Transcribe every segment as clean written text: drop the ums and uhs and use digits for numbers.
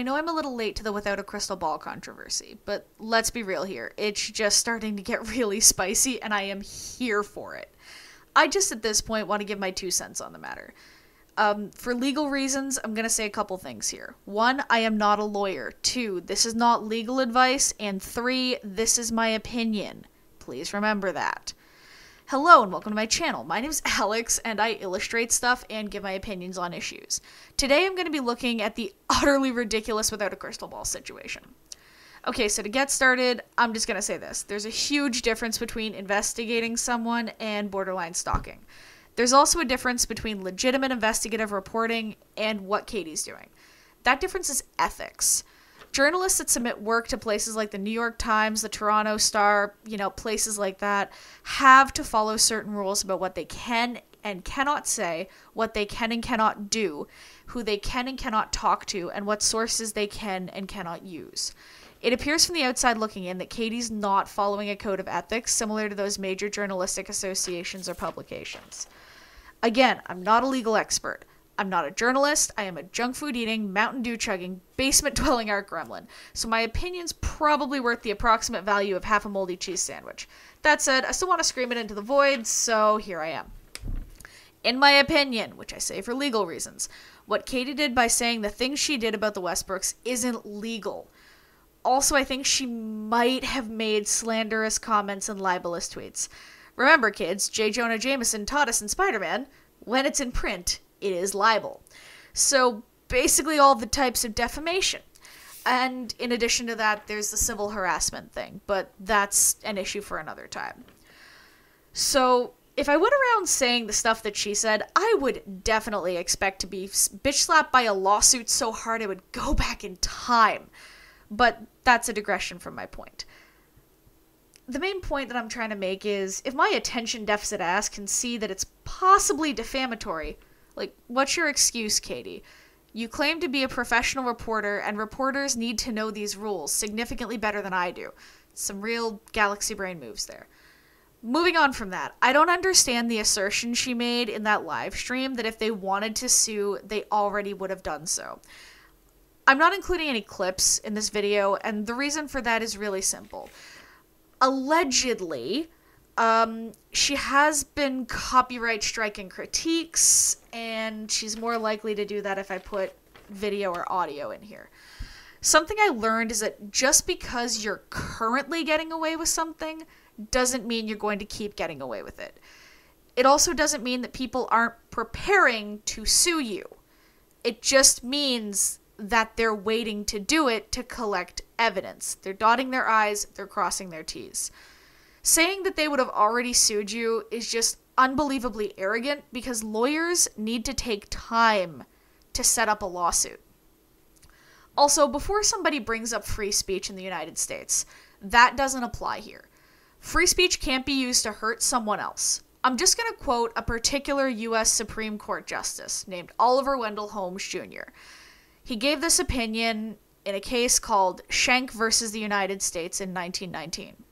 I know I'm a little late to the Without a Crystal Ball controversy, but let's be real here. It's just starting to get really spicy, and I am here for it. I just, at this point, want to give my 2 cents on the matter. For legal reasons, I'm going to say a couple things here. 1, I am not a lawyer. 2, this is not legal advice. And 3, this is my opinion. Please remember that. Hello and welcome to my channel. My name is Alex and I illustrate stuff and give my opinions on issues. Today I'm going to be looking at the utterly ridiculous Without a Crystal Ball situation. Okay, so to get started, I'm just going to say this. There's a huge difference between investigating someone and borderline stalking. There's also a difference between legitimate investigative reporting and what Katie's doing. That difference is ethics. Journalists that submit work to places like the New York Times, the Toronto Star, you know, places like that, have to follow certain rules about what they can and cannot say, what they can and cannot do, who they can and cannot talk to, and what sources they can and cannot use. It appears from the outside looking in that Katie's not following a code of ethics similar to those major journalistic associations or publications. Again, I'm not a legal expert. I'm not a journalist, I am a junk food eating, Mountain Dew chugging, basement dwelling art gremlin, so my opinion's probably worth the approximate value of half a moldy cheese sandwich. That said, I still want to scream it into the void, so here I am. In my opinion, which I say for legal reasons, what Katie did by saying the things she did about the Westbrooks isn't legal. Also, I think she might have made slanderous comments and libelous tweets. Remember kids, J. Jonah Jameson taught us in Spider-Man, when it's in print, it is libel. So basically all the types of defamation. And in addition to that, there's the civil harassment thing, but that's an issue for another time. So if I went around saying the stuff that she said, I would definitely expect to be bitch slapped by a lawsuit so hard I would go back in time. But that's a digression from my point. The main point that I'm trying to make is if my attention deficit ass can see that it's possibly defamatory, like, what's your excuse, Katie? You claim to be a professional reporter, and reporters need to know these rules significantly better than I do. Some real galaxy brain moves there. Moving on from that, I don't understand the assertion she made in that live stream that if they wanted to sue, they already would have done so. I'm not including any clips in this video, and the reason for that is really simple. Allegedly, she has been copyright striking critiques, and she's more likely to do that if I put video or audio in here. Something I learned is that just because you're currently getting away with something doesn't mean you're going to keep getting away with it. It also doesn't mean that people aren't preparing to sue you. It just means that they're waiting to do it to collect evidence. They're dotting their I's, they're crossing their T's. Saying that they would have already sued you is just unbelievably arrogant because lawyers need to take time to set up a lawsuit. Also, before somebody brings up free speech in the United States, that doesn't apply here. Free speech can't be used to hurt someone else. I'm just going to quote a particular U.S. Supreme Court justice named Oliver Wendell Holmes Jr. He gave this opinion in a case called Schenck versus the United States in 1919.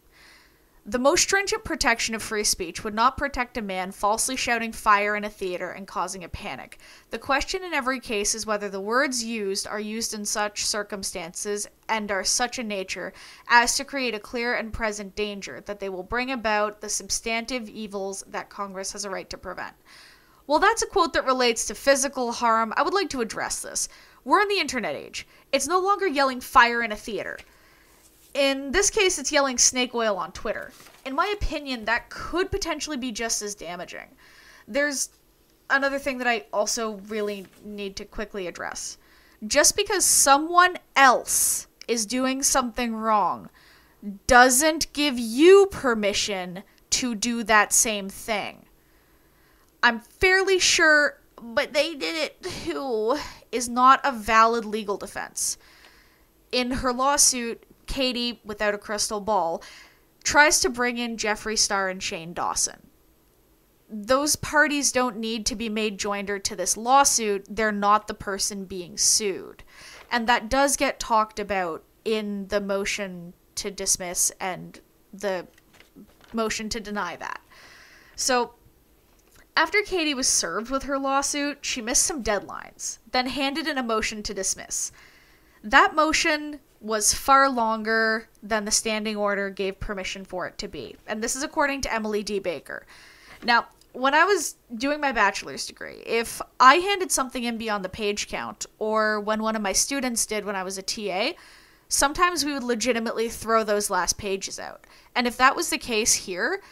The most stringent protection of free speech would not protect a man falsely shouting fire in a theater and causing a panic. The question in every case is whether the words used are used in such circumstances and are such a nature as to create a clear and present danger that they will bring about the substantive evils that Congress has a right to prevent. While that's a quote that relates to physical harm, I would like to address this. We're in the internet age. It's no longer yelling fire in a theater. In this case, it's yelling snake oil on Twitter. In my opinion, that could potentially be just as damaging. There's another thing that I also really need to quickly address. Just because someone else is doing something wrong doesn't give you permission to do that same thing. I'm fairly sure, but they did it too, is not a valid legal defense. In her lawsuit, Katie, Without a Crystal Ball, tries to bring in Jeffree Star and Shane Dawson. Those parties don't need to be made joinder to this lawsuit. They're not the person being sued. And that does get talked about in the motion to dismiss and the motion to deny that. So after Katie was served with her lawsuit, she missed some deadlines, then handed in a motion to dismiss. That motion was far longer than the standing order gave permission for it to be. And this is according to Emily D. Baker. Now, when I was doing my bachelor's degree, if I handed something in beyond the page count, or when one of my students did when I was a TA, sometimes we would legitimately throw those last pages out. And if that was the case here,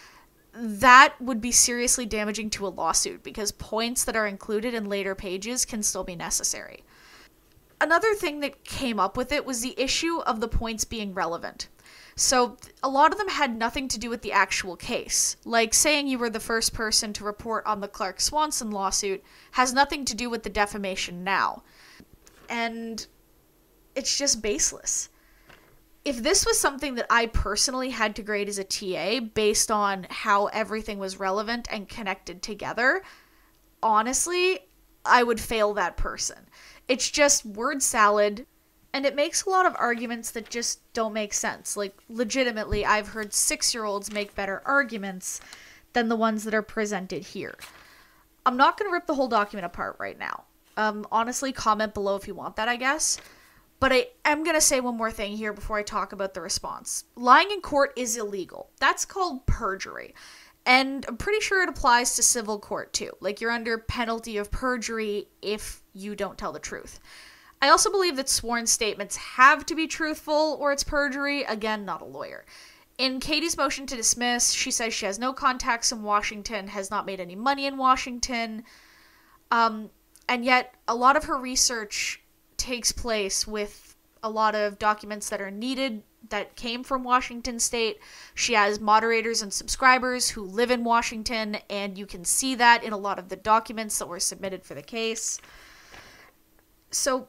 that would be seriously damaging to a lawsuit, because points that are included in later pages can still be necessary. Another thing that came up with it was the issue of the points being relevant. So a lot of them had nothing to do with the actual case. Like saying you were the first person to report on the Clark Swanson lawsuit has nothing to do with the defamation now. And it's just baseless. If this was something that I personally had to grade as a TA based on how everything was relevant and connected together, honestly, I would fail that person. It's just word salad, and it makes a lot of arguments that just don't make sense. Like, legitimately, I've heard 6-year-olds make better arguments than the ones that are presented here. I'm not going to rip the whole document apart right now. Honestly, comment below if you want that, I guess. But I am going to say one more thing here before I talk about the response. Lying in court is illegal. That's called perjury. And I'm pretty sure it applies to civil court too. Like, you're under penalty of perjury if you don't tell the truth. I also believe that sworn statements have to be truthful or it's perjury. Again, not a lawyer. In Katie's motion to dismiss, she says she has no contacts in Washington, has not made any money in Washington. And yet, a lot of her research takes place with a lot of documents that are needed that came from Washington State. She has moderators and subscribers who live in Washington, and you can see that in a lot of the documents that were submitted for the case. So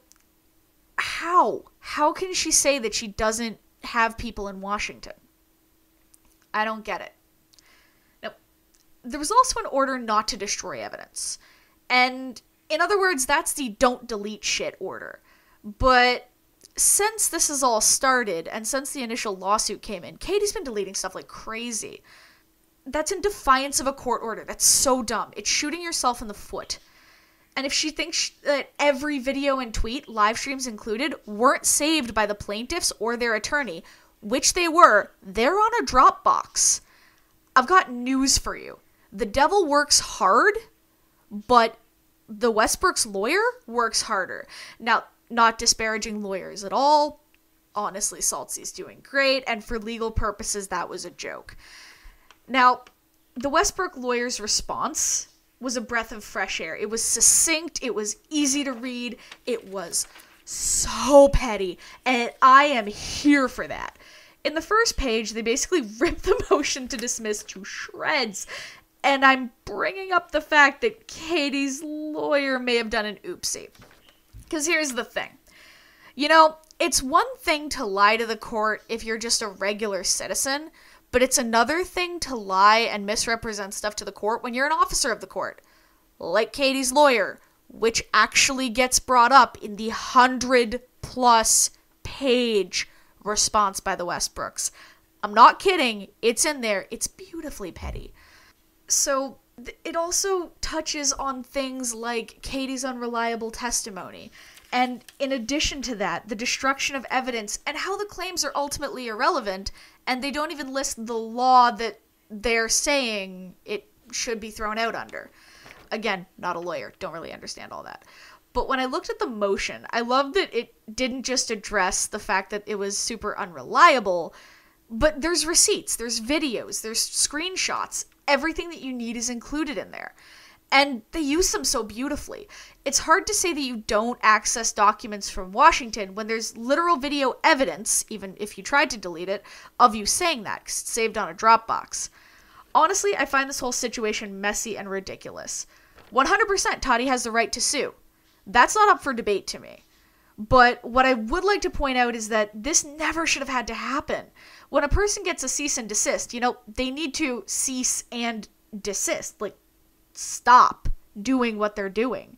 how can she say that she doesn't have people in Washington? I don't get it. Now, there was also an order not to destroy evidence. And in other words, that's the don't delete shit order. But since this has all started, and since the initial lawsuit came in, Katie's been deleting stuff like crazy. That's in defiance of a court order. That's so dumb. It's shooting yourself in the foot. And if she thinks that every video and tweet, live streams included, weren't saved by the plaintiffs or their attorney, which they were, they're on a Dropbox. I've got news for you. The devil works hard, but the Westbrooks lawyer works harder. Now, not disparaging lawyers at all. Honestly, Saltsy's doing great, and for legal purposes, that was a joke. Now, the Westbrooks lawyer's response was a breath of fresh air. It was succinct, it was easy to read, it was so petty, and I am here for that. In the first page, they basically ripped the motion to dismiss to shreds. And I'm bringing up the fact that Katie's lawyer may have done an oopsie. Because here's the thing. You know, it's one thing to lie to the court if you're just a regular citizen, but it's another thing to lie and misrepresent stuff to the court when you're an officer of the court. Like Katie's lawyer, which actually gets brought up in the 100+ page response by the Westbrooks. I'm not kidding. It's in there. It's beautifully petty. So it also touches on things like Katie's unreliable testimony, and in addition to that, the destruction of evidence and how the claims are ultimately irrelevant, and they don't even list the law that they're saying it should be thrown out under. Again, not a lawyer, don't really understand all that. But when I looked at the motion, I loved that it didn't just address the fact that it was super unreliable, but there's receipts, there's videos, there's screenshots. Everything that you need is included in there. And they use them so beautifully. It's hard to say that you don't access documents from Washington when there's literal video evidence, even if you tried to delete it, of you saying that, because it's saved on a Dropbox. Honestly, I find this whole situation messy and ridiculous. 100% Toddy has the right to sue. That's not up for debate to me. But what I would like to point out is that this never should have had to happen. When a person gets a cease and desist, you know, they need to cease and desist. Like, stop doing what they're doing.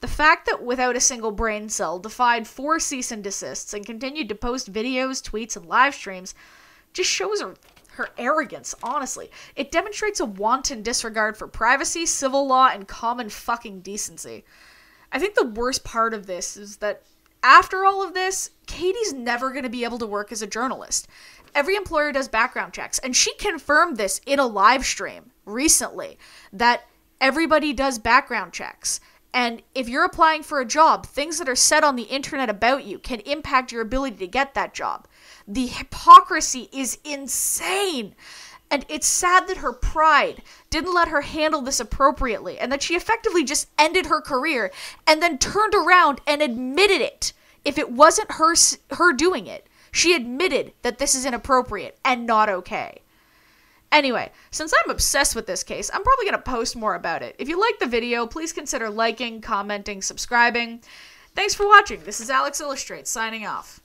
The fact that Without a Single Brain Cell defied 4 cease and desists and continued to post videos, tweets, and live streams just shows her arrogance, honestly. It demonstrates a wanton disregard for privacy, civil law, and common fucking decency. I think the worst part of this is that After all of this, Katie's never going to be able to work as a journalist. Every employer does background checks, and she confirmed this in a live stream recently, that everybody does background checks. And if you're applying for a job, things that are said on the internet about you can impact your ability to get that job. The hypocrisy is insane. And it's sad that her pride didn't let her handle this appropriately, and that she effectively just ended her career and then turned around and admitted it. If it wasn't her doing it, she admitted that this is inappropriate and not okay. Anyway, since I'm obsessed with this case, I'm probably going to post more about it. If you like the video, please consider liking, commenting, subscribing. Thanks for watching. This is Alex Illustrates, signing off.